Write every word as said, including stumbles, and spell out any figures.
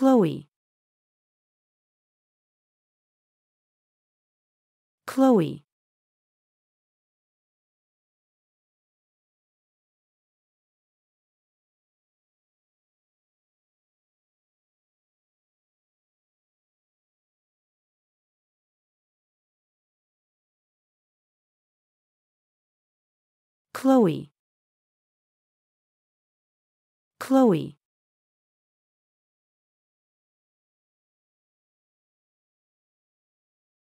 Chloé, Chloé, Chloé, Chloé.